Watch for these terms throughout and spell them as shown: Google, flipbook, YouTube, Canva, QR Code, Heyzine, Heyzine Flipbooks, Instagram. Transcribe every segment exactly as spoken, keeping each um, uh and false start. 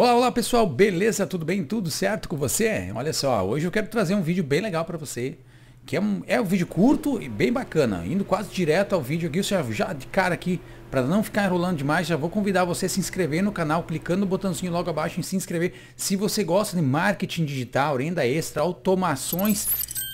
Olá, olá pessoal, beleza? Tudo bem? Tudo certo com você? Olha só, hoje eu quero trazer um vídeo bem legal para você, que é um, é um vídeo curto e bem bacana, indo quase direto ao vídeo aqui, já, já de cara aqui, para não ficar enrolando demais, já vou convidar você a se inscrever no canal, clicando no botãozinho logo abaixo em se inscrever, se você gosta de marketing digital, renda extra, automações,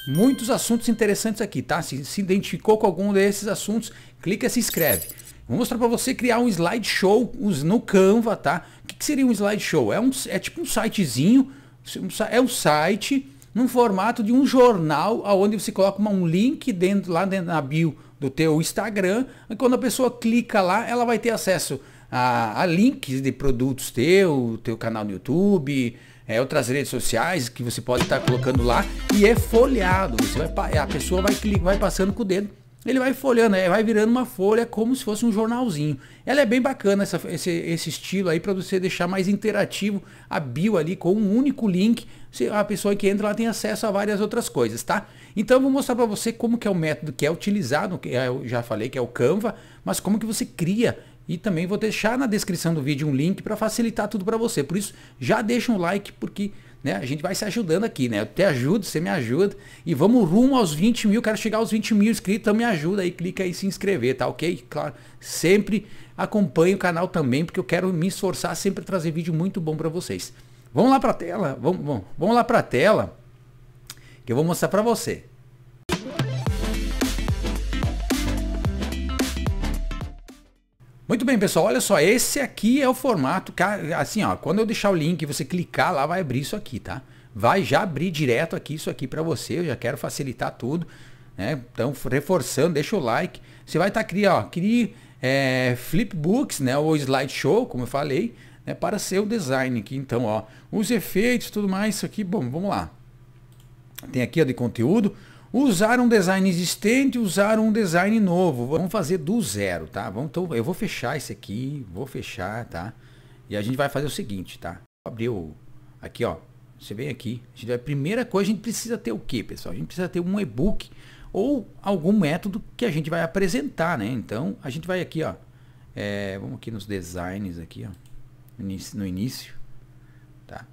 muitos assuntos interessantes aqui, tá? Se se identificou com algum desses assuntos, clica e se inscreve. Vou mostrar para você criar um slideshow no Canva, tá? O que que seria um slideshow? É, um, é tipo um sitezinho, é um site num formato de um jornal, onde você coloca uma, um link dentro, lá dentro, na bio do teu Instagram, e quando a pessoa clica lá, ela vai ter acesso a, a links de produtos teu, teu canal no YouTube, é, outras redes sociais que você pode estar tá colocando lá, e é folheado, você vai, a pessoa vai, vai passando com o dedo, ele vai folhando, vai virando uma folha como se fosse um jornalzinho. Ela é bem bacana essa, esse, esse estilo aí, para você deixar mais interativo a bio ali com um único link. A pessoa que entra lá tem acesso a várias outras coisas, tá? Então eu vou mostrar para você como que é o método que é utilizado, que eu já falei que é o Canva, mas como que você cria. E também vou deixar na descrição do vídeo um link para facilitar tudo para você. Por isso, já deixa um like, porque, né, a gente vai se ajudando aqui, né? Eu te ajudo, você me ajuda. E vamos rumo aos vinte mil. Quero chegar aos vinte mil inscritos, então me ajuda aí. Clica aí e se inscrever, tá ok? Claro, sempre acompanhe o canal também, porque eu quero me esforçar sempre a trazer vídeo muito bom para vocês. Vamos lá para a tela? Vamos, vamos, vamos lá para a tela, que eu vou mostrar para você. Muito bem, pessoal, olha só, esse aqui é o formato, assim, ó, quando eu deixar o link, você clicar lá, vai abrir isso aqui, tá? Vai já abrir direto aqui, isso aqui para você, eu já quero facilitar tudo, né? Então, reforçando, deixa o like, você vai estar tá, criando, ó, crie é, flipbooks, né, ou slideshow, como eu falei, né, para seu design aqui, então, ó, os efeitos, tudo mais, isso aqui, bom, vamos lá. Tem aqui, ó, de conteúdo. Usar um design existente, usar um design novo. Vamos fazer do zero, tá? Vamos, então, eu vou fechar esse aqui, vou fechar, tá? E a gente vai fazer o seguinte, tá? Abrir o... Aqui, ó. Você vem aqui. A, gente vai, a primeira coisa, a gente precisa ter o quê, pessoal? A gente precisa ter um e-book ou algum método que a gente vai apresentar, né? Então, a gente vai aqui, ó. É, vamos aqui nos designs aqui, ó. No início, tá?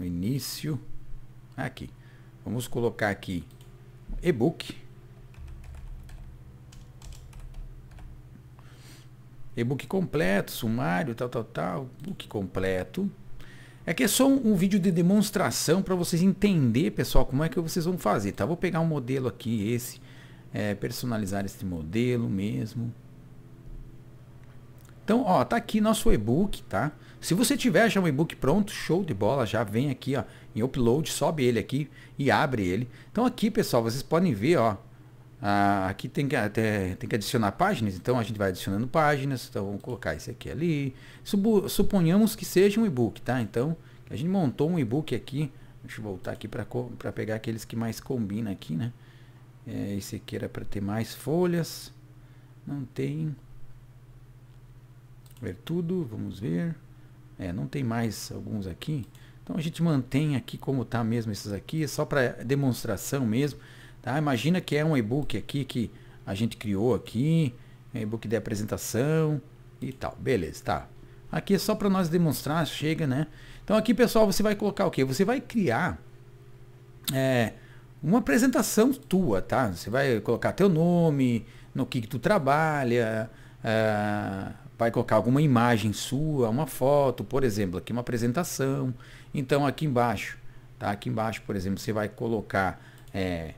No início... Aqui, vamos colocar aqui e-book, e-book completo, sumário, tal, tal, tal, book completo. É que é só um, um vídeo de demonstração para vocês entenderem, pessoal, como é que vocês vão fazer, tá? Vou pegar um modelo aqui, esse, é, personalizar esse modelo mesmo. Então, ó, tá aqui nosso e-book, tá? Se você tiver já um e-book pronto, show de bola, já vem aqui, ó, em upload, sobe ele aqui e abre ele. Então aqui, pessoal, vocês podem ver, ó, a, aqui tem que, até, tem que adicionar páginas, então a gente vai adicionando páginas, então vamos colocar esse aqui ali. Subo, suponhamos que seja um e-book, tá? Então, a gente montou um e-book aqui, deixa eu voltar aqui para pegar aqueles que mais combinam aqui, né? É, esse aqui era para ter mais folhas, não tem... ver tudo, vamos ver, é, não tem mais alguns aqui, então a gente mantém aqui como tá mesmo esses aqui, é só para demonstração mesmo, tá? Imagina que é um e-book aqui que a gente criou aqui, é e-book de apresentação e tal, beleza, tá? Aqui é só para nós demonstrar, chega, né? Então aqui, pessoal, você vai colocar o que? Você vai criar é, uma apresentação tua, tá? Você vai colocar teu nome, no que que tu trabalha, é, vai colocar alguma imagem sua, uma foto, por exemplo, aqui uma apresentação. Então aqui embaixo, tá? Aqui embaixo, por exemplo, você vai colocar é,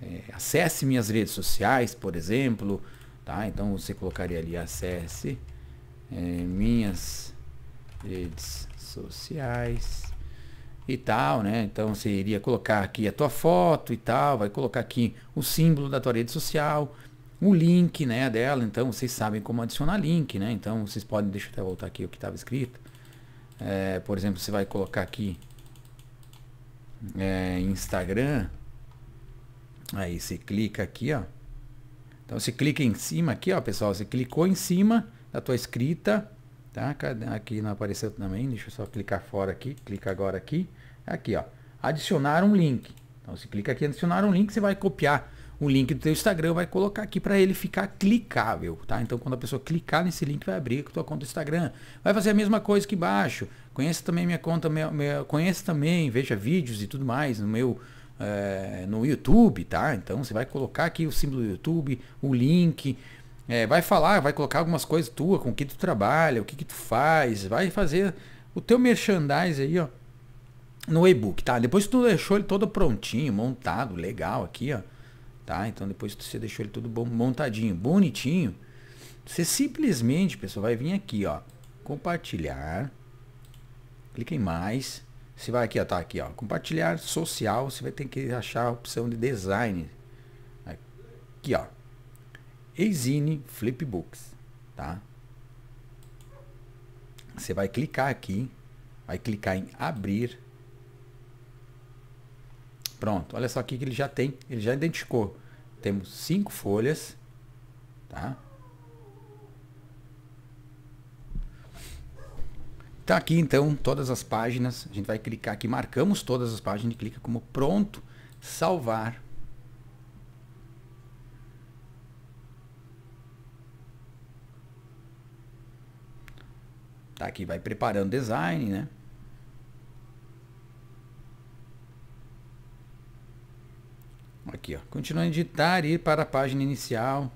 é, acesse minhas redes sociais, por exemplo, tá? Então você colocaria ali acesse é, minhas redes sociais e tal, né? Então você iria colocar aqui a tua foto e tal, vai colocar aqui o símbolo da tua rede social, o link, né, dela. Então vocês sabem como adicionar link, né? Então vocês podem, deixa eu até voltar aqui o que estava escrito, é, por exemplo, você vai colocar aqui é, Instagram, aí você clica aqui, ó, então você clica em cima aqui, ó, pessoal, você clicou em cima da tua escrita, tá? Aqui não apareceu também, deixa eu só clicar fora aqui, clica agora aqui, aqui, ó, adicionar um link, então você clica aqui, adicionar um link, você vai copiar o link do teu Instagram, vai colocar aqui para ele ficar clicável, tá? Então quando a pessoa clicar nesse link, vai abrir a tua conta do Instagram. Vai fazer a mesma coisa aqui embaixo. Conheça também minha conta, minha, minha, conheça também, veja vídeos e tudo mais no meu é, no YouTube, tá? Então você vai colocar aqui o símbolo do YouTube, o link, é, vai falar, vai colocar algumas coisas tuas, com o que tu trabalha, o que, que tu faz, vai fazer o teu merchandise aí, ó, no e-book, tá? Depois tu deixou ele todo prontinho, montado, legal aqui, ó. Tá? Então depois que você deixou ele tudo bom, montadinho, bonitinho, você simplesmente, pessoal, vai vir aqui, ó, compartilhar, clica em mais, você vai aqui, ó, tá aqui, ó, compartilhar social, você vai ter que achar a opção de design, aqui, ó, Heyzine Flipbooks, tá? Você vai clicar aqui, vai clicar em abrir. Pronto, olha só aqui que ele já tem, ele já identificou. Temos cinco folhas, tá? Tá aqui então todas as páginas, a gente vai clicar aqui, marcamos todas as páginas, clica como pronto, salvar. Tá aqui, vai preparando design, né? Aqui, ó. Continua a editar, ir para a página inicial,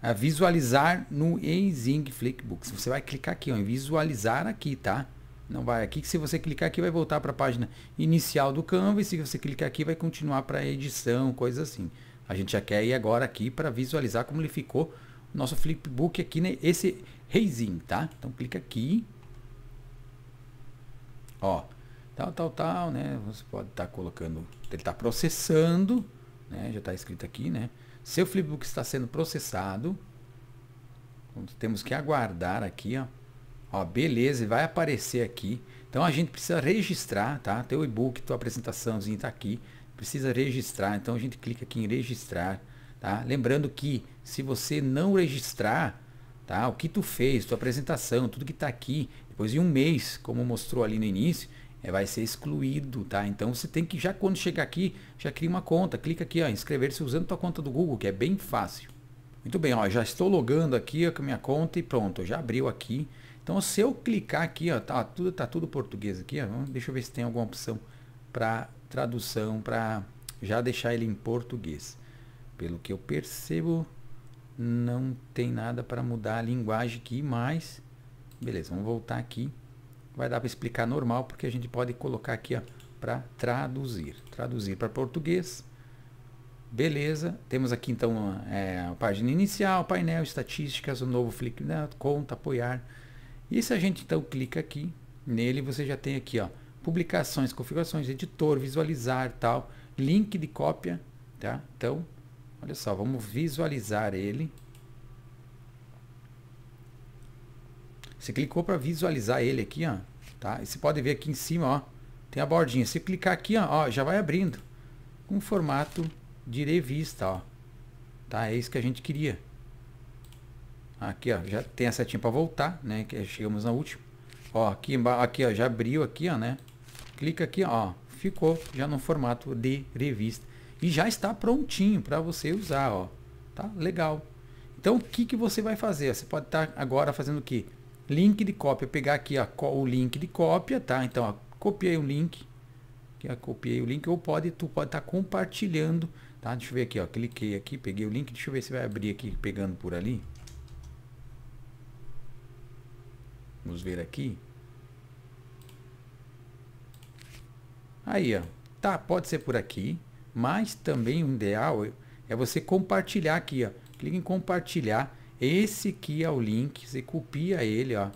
a visualizar no Heyzine Flipbooks. Você vai clicar aqui, ó, em visualizar aqui, tá? Não vai aqui, que se você clicar aqui vai voltar para a página inicial do Canva, e se você clicar aqui vai continuar para a edição, coisa assim. A gente já quer ir agora aqui para visualizar como ele ficou o nosso flipbook aqui, né? Esse Heyzine, tá? Então clica aqui, ó, tal, tal, tal, né? Você pode estar colocando, ele está processando, né? Já está escrito aqui, né? Seu flipbook está sendo processado. Temos que aguardar aqui, ó. Ó, beleza, vai aparecer aqui. Então a gente precisa registrar, tá? Teu e-book, tua apresentaçãozinha está aqui. Precisa registrar. Então a gente clica aqui em registrar, tá? Lembrando que se você não registrar, tá, o que tu fez, tua apresentação, tudo que está aqui, depois de um mês, como mostrou ali no início, é, vai ser excluído, tá? Então você tem que já, quando chegar aqui, já cria uma conta, clica aqui, ó, inscrever-se usando tua conta do Google, que é bem fácil. Muito bem, ó, já estou logando aqui, ó, com a minha conta e pronto, já abriu aqui. Então se eu clicar aqui, ó, tá tudo tá tudo português aqui, ó, deixa eu ver se tem alguma opção para tradução, para já deixar ele em português. Pelo que eu percebo, não tem nada para mudar a linguagem aqui, mas beleza, vamos voltar aqui. Vai dar para explicar normal, porque a gente pode colocar aqui, ó, para traduzir. Traduzir para português. Beleza. Temos aqui, então, é, a página inicial, painel, estatísticas, o novo flip, né, conta, apoiar. E se a gente, então, clica aqui nele, você já tem aqui, ó, publicações, configurações, editor, visualizar, tal, link de cópia, tá? Então, olha só, vamos visualizar ele. Você clicou para visualizar ele aqui, ó, tá? E você pode ver aqui em cima, ó, tem a bordinha. Se clicar aqui, ó, ó, já vai abrindo com um formato de revista, ó, tá? É isso que a gente queria. Aqui, ó, já tem a setinha para voltar, né? Que chegamos na última. Ó, aqui embaixo, aqui, ó, já abriu aqui, ó, né? Clica aqui, ó, ficou já no formato de revista e já está prontinho para você usar, ó, tá? Legal. Então, o que que você vai fazer? Você pode estar agora fazendo o quê? Link de cópia, pegar aqui, ó, o link de cópia, tá? Então, ó, copiei o link, que copiei o link, ou pode, tu pode estar tá compartilhando, tá? Deixa eu ver aqui, ó, cliquei aqui, peguei o link, deixa eu ver se vai abrir aqui, pegando por ali. Vamos ver aqui. Aí, ó, tá, pode ser por aqui, mas também o ideal é você compartilhar aqui, ó, clica em compartilhar. Esse aqui é o link, você copia ele, ó.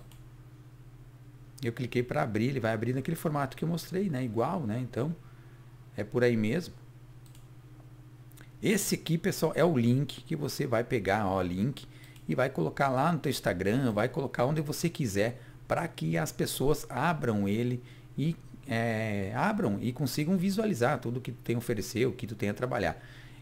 Eu cliquei para abrir, ele vai abrir naquele formato que eu mostrei, né? Igual, né? Então, é por aí mesmo. Esse aqui, pessoal, é o link que você vai pegar, ó, link, e vai colocar lá no teu Instagram, vai colocar onde você quiser, para que as pessoas abram ele e é, abram e consigam visualizar tudo que tu tem a oferecer, o que tu tem a trabalhar.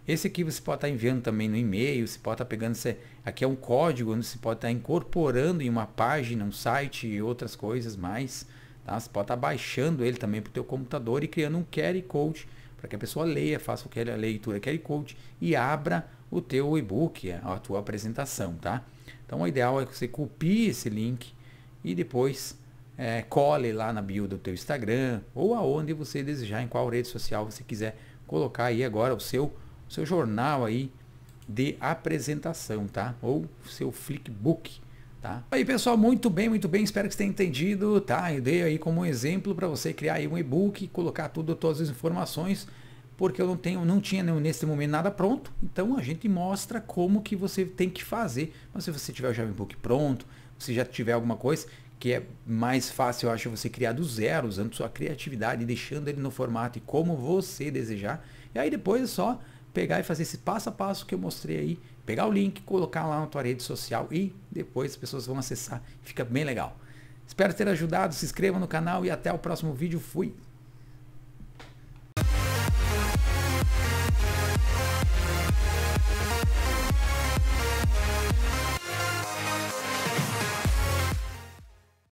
Esse aqui você pode estar enviando também no e-mail, você pode estar pegando, esse, aqui é um código onde você pode estar incorporando em uma página, um site e outras coisas mais, tá? Você pode estar baixando ele também para o teu computador e criando um Q R Code para que a pessoa leia, faça aquela leitura Q R Code e abra o teu e-book, a tua apresentação, tá? Então, o ideal é que você copie esse link e depois é, cole lá na bio do teu Instagram ou aonde você desejar, em qual rede social você quiser colocar aí agora o seu, o seu jornal aí de apresentação, tá? Ou o seu flipbook, tá? Aí, pessoal, muito bem, muito bem, espero que você tenha entendido, tá? Eu dei aí como um exemplo para você criar aí um e-book, colocar tudo, todas as informações, porque eu não tenho, não tinha nesse momento nada pronto, então a gente mostra como que você tem que fazer. Mas se você tiver o Java e-book pronto, se já tiver alguma coisa, que é mais fácil, eu acho, você criar do zero, usando sua criatividade, deixando ele no formato e como você desejar, e aí depois é só pegar e fazer esse passo a passo que eu mostrei aí, pegar o link, colocar lá na tua rede social e depois as pessoas vão acessar, fica bem legal. Espero ter ajudado, se inscreva no canal e até o próximo vídeo, fui!